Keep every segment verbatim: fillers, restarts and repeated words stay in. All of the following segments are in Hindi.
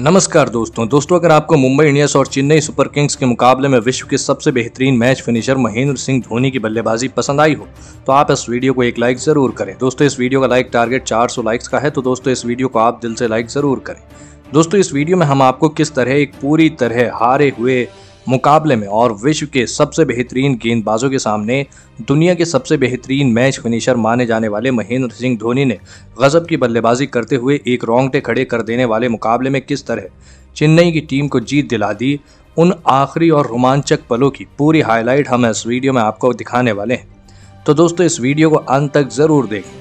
नमस्कार दोस्तों दोस्तों अगर आपको मुंबई इंडियंस और चेन्नई सुपर किंग्स के मुकाबले में विश्व के सबसे बेहतरीन मैच फिनिशर महेंद्र सिंह धोनी की बल्लेबाजी पसंद आई हो तो आप इस वीडियो को एक लाइक ज़रूर करें। दोस्तों इस वीडियो का लाइक टारगेट चार सौ लाइक्स का है, तो दोस्तों इस वीडियो को आप दिल से लाइक ज़रूर करें। दोस्तों इस वीडियो में हम आपको किस तरह एक पूरी तरह हारे हुए मुकाबले में और विश्व के सबसे बेहतरीन गेंदबाजों के सामने दुनिया के सबसे बेहतरीन मैच फिनिशर माने जाने वाले महेंद्र सिंह धोनी ने गजब की बल्लेबाजी करते हुए एक रोंगटे खड़े कर देने वाले मुकाबले में किस तरह चेन्नई की टीम को जीत दिला दी, उन आखिरी और रोमांचक पलों की पूरी हाईलाइट हम इस वीडियो में आपको दिखाने वाले हैं। तो दोस्तों इस वीडियो को अंत तक ज़रूर देखें,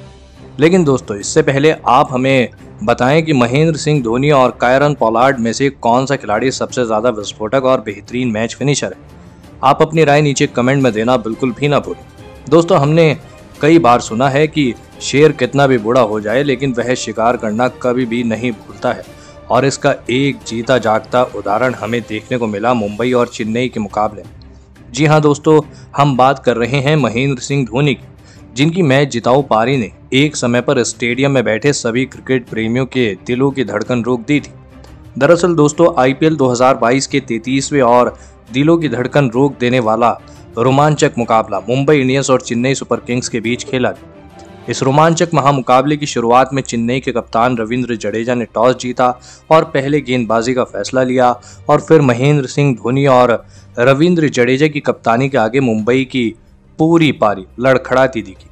लेकिन दोस्तों इससे पहले आप हमें बताएं कि महेंद्र सिंह धोनी और कायरन पोलार्ड में से कौन सा खिलाड़ी सबसे ज़्यादा विस्फोटक और बेहतरीन मैच फिनिशर है। आप अपनी राय नीचे कमेंट में देना बिल्कुल भी ना भूलें। दोस्तों हमने कई बार सुना है कि शेर कितना भी बूढ़ा हो जाए लेकिन वह शिकार करना कभी भी नहीं भूलता है, और इसका एक जीता जागता उदाहरण हमें देखने को मिला मुंबई और चेन्नई के मुकाबले। जी हाँ दोस्तों, हम बात कर रहे हैं महेंद्र सिंह धोनी की, जिनकी मैच जिताऊ पारी ने एक समय पर स्टेडियम में बैठे सभी क्रिकेट प्रेमियों के दिलों की धड़कन रोक दी थी। दरअसल दोस्तों आईपीएल दो हज़ार बाईस के तैंतीसवें और दिलों की धड़कन रोक देने वाला रोमांचक मुकाबला मुंबई इंडियंस और चेन्नई सुपर किंग्स के बीच खेला गया। इस रोमांचक महामुकाबले की शुरुआत में चेन्नई के कप्तान रविंद्र जडेजा ने टॉस जीता और पहले गेंदबाजी का फैसला लिया, और फिर महेंद्र सिंह धोनी और रविंद्र जडेजा की कप्तानी के आगे मुंबई की पूरी पारी लड़खड़ाती दिखी।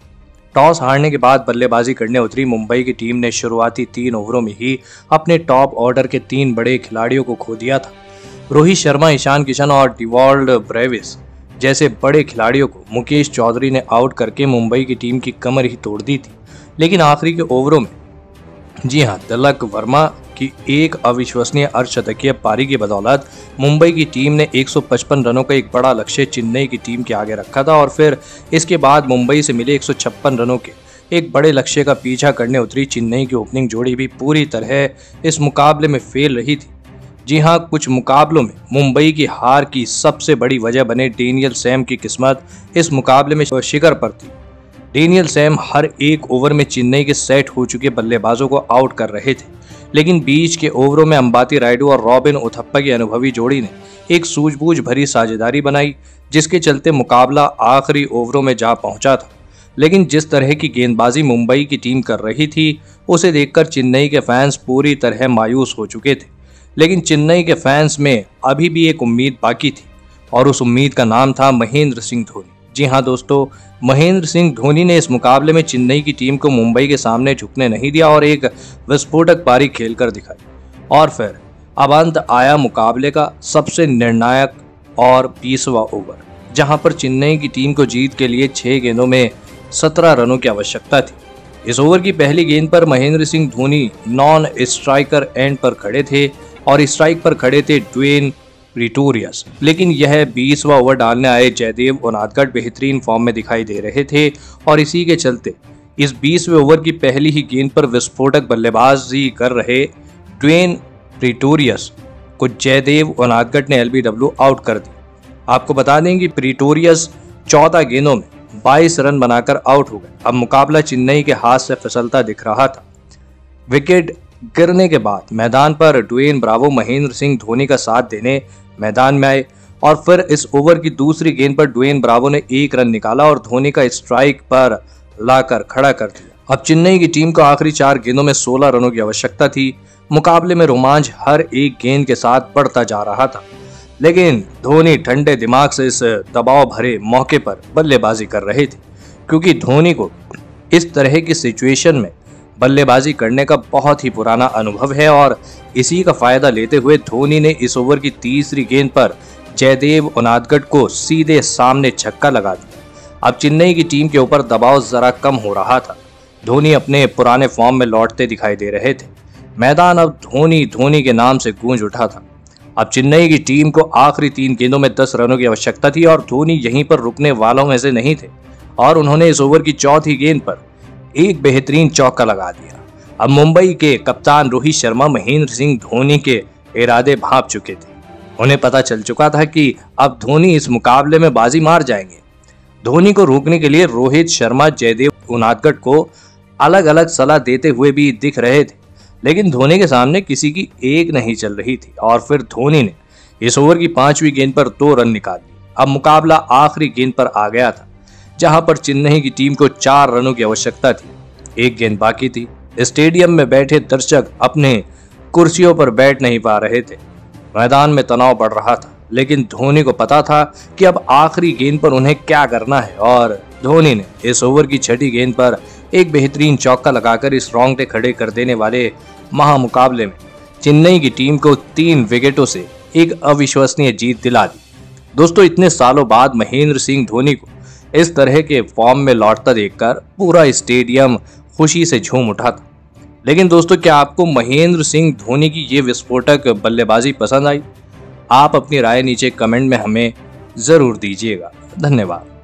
टॉस हारने के बाद बल्लेबाजी करने उतरी मुंबई की टीम ने शुरुआती तीन ओवरों में ही अपने टॉप ऑर्डर के तीन बड़े खिलाड़ियों को खो दिया था। रोहित शर्मा, ईशान किशन और डिवॉल्ड ब्रेविस जैसे बड़े खिलाड़ियों को मुकेश चौधरी ने आउट करके मुंबई की टीम की कमर ही तोड़ दी थी। लेकिन आखिरी के ओवरों में जी हाँ, तिलक वर्मा की एक अविश्वसनीय अर्धशतकीय पारी की बदौलत मुंबई की टीम ने एक सौ पचपन रनों का एक बड़ा लक्ष्य चेन्नई की टीम के आगे रखा था, और फिर इसके बाद मुंबई से मिले एक सौ छप्पन रनों के एक बड़े लक्ष्य का पीछा करने उतरी चेन्नई की ओपनिंग जोड़ी भी पूरी तरह इस मुकाबले में फेल रही थी। जी हाँ, कुछ मुकाबलों में मुंबई की हार की सबसे बड़ी वजह बने डेनियल सैम की किस्मत इस मुकाबले में शिखर पर थी। डेनियल सैम हर एक ओवर में चेन्नई के सेट हो चुके बल्लेबाजों को आउट कर रहे थे, लेकिन बीच के ओवरों में अम्बाती रायडू और रॉबिन उथप्पा की अनुभवी जोड़ी ने एक सूझबूझ भरी साझेदारी बनाई, जिसके चलते मुकाबला आखिरी ओवरों में जा पहुंचा था। लेकिन जिस तरह की गेंदबाजी मुंबई की टीम कर रही थी उसे देखकर चेन्नई के फैंस पूरी तरह मायूस हो चुके थे, लेकिन चेन्नई के फैंस में अभी भी एक उम्मीद बाकी थी, और उस उम्मीद का नाम था महेंद्र सिंह धोनी। जी हाँ दोस्तों, महेंद्र सिंह धोनी ने इस मुकाबले में चेन्नई की टीम को मुंबई के सामने झुकने नहीं दिया और एक विस्फोटक पारी खेलकर दिखाई, और फिर अब अंत आया मुकाबले का सबसे निर्णायक और बीसवां ओवर, जहां पर चेन्नई की टीम को जीत के लिए छह गेंदों में सत्रह रनों की आवश्यकता थी। इस ओवर की पहली गेंद पर Mahendra Singh Dhoni non striker end पर खड़े थे और स्ट्राइक पर खड़े थे ड्वेन प्रिटोरियस, लेकिन यह बीसवां ओवर डालने आए जयदेव उनादकट बेहतरीन फॉर्म में दिखाई दे रहे थे, और इसी के चलते इस बीसवें ओवर की पहली ही गेंद पर विस्फोटक बल्लेबाजी कर रहे ड्वेन प्रिटोरियस को जयदेव उनादकट ने एलबीडब्ल्यू आउट कर दी। आपको बता दें कि प्रिटोरियस चौदह गेंदों में बाईस रन बनाकर आउट हो गए। अब मुकाबला चेन्नई के हाथ से फिसलता दिख रहा था। विकेट गिरने के बाद मैदान पर ड्वेन ब्रावो महेंद्र सिंह धोनी का साथ देने मैदान में आए, और फिर इस ओवर की दूसरी गेंद पर ड्वेन ब्रावो ने एक रन निकाला और धोनी का स्ट्राइक पर लाकर खड़ा कर दिया। अब चेन्नई की टीम को आखिरी चार गेंदों में सोलह रनों की आवश्यकता थी। मुकाबले में रोमांच हर एक गेंद के साथ बढ़ता जा रहा था, लेकिन धोनी ठंडे दिमाग से इस दबाव भरे मौके पर बल्लेबाजी कर रहे थे, क्योंकि धोनी को इस तरह की सिचुएशन में बल्लेबाजी करने का बहुत ही पुराना अनुभव है, और इसी का फायदा लेते हुए धोनी ने इस ओवर की तीसरी गेंद पर जयदेव उनादकट को सीधे सामने छक्का लगा दिया। अब चेन्नई की टीम के ऊपर दबाव जरा कम हो रहा था, धोनी अपने पुराने फॉर्म में लौटते दिखाई दे रहे थे। मैदान अब धोनी धोनी के नाम से गूंज उठा था। अब चेन्नई की टीम को आखिरी तीन गेंदों में दस रनों की आवश्यकता थी, और धोनी यहीं पर रुकने वालों में से नहीं थे, और उन्होंने इस ओवर की चौथी गेंद पर एक बेहतरीन चौका लगा दिया। अब मुंबई के कप्तान रोहित शर्मा महेंद्र सिंह धोनी के इरादे भांप चुके थे। उन्हें पता चल चुका था कि अब धोनी इस मुकाबले में बाजी मार जाएंगे। धोनी को रोकने के लिए रोहित शर्मा जयदेव उनादकट को अलग अलग सलाह देते हुए भी दिख रहे थे, लेकिन धोनी के सामने किसी की एक नहीं चल रही थी और फिर धोनी ने इस ओवर की पांचवी गेंद पर दो रन निकाल लिए। अब मुकाबला आखिरी गेंद पर आ गया था, जहां पर चेन्नई की टीम को चार रनों की आवश्यकता थी। एक गेंद बाकी थी। स्टेडियम में बैठे दर्शक अपने कुर्सियों पर बैठ नहीं पा रहे थे। मैदान में तनाव बढ़ रहा था, लेकिन धोनी को पता था कि अब आखिरी गेंद पर उन्हें क्या करना है, और धोनी ने इस ओवर की छठी गेंद पर एक बेहतरीन चौका लगाकर इस रोंगटे खड़े कर देने वाले महामुकाबले में चेन्नई की टीम को तीन विकेटों से एक अविश्वसनीय जीत दिला दी। दोस्तों, इतने सालों बाद महेंद्र सिंह धोनी को इस तरह के फॉर्म में लौटता देखकर पूरा स्टेडियम खुशी से झूम उठा था। लेकिन दोस्तों, क्या आपको महेंद्र सिंह धोनी की ये विस्फोटक बल्लेबाजी पसंद आई? आप अपनी राय नीचे कमेंट में हमें ज़रूर दीजिएगा। धन्यवाद।